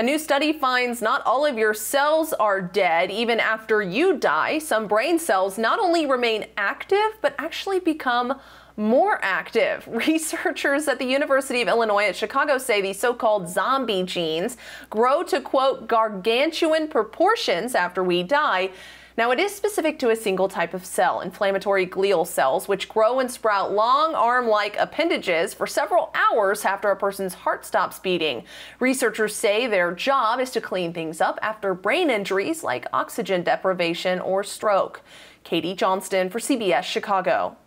A new study finds not all of your cells are dead even after you die. Some brain cells not only remain active, but actually become more active. Researchers at the University of Illinois at Chicago say these so-called zombie genes grow to, quote, gargantuan proportions after we die. Now, it is specific to a single type of cell, inflammatory glial cells, which grow and sprout long arm-like appendages for several hours after a person's heart stops beating. Researchers say their job is to clean things up after brain injuries like oxygen deprivation or stroke. Katie Johnston for CBS Chicago.